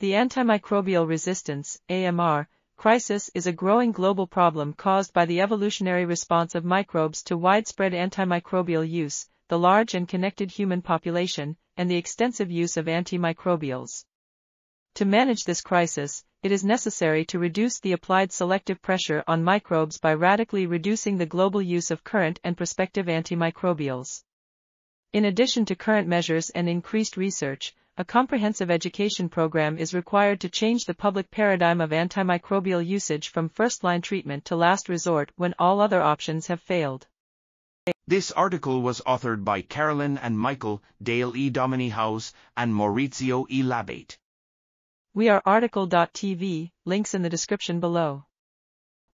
The antimicrobial resistance, AMR, crisis is a growing global problem caused by the evolutionary response of microbes to widespread antimicrobial use, the large and connected human population, and the extensive use of antimicrobials. To manage this crisis, it is necessary to reduce the applied selective pressure on microbes by radically reducing the global use of current and prospective antimicrobials. In addition to current measures and increased research, a comprehensive education program is required to change the public paradigm of antimicrobial usage from first-line treatment to last resort when all other options have failed. This article was authored by Carolyn Anne Michael, Dale E. Dominey-Howes, and Maurizio E. Labate. We are article.tv, links in the description below.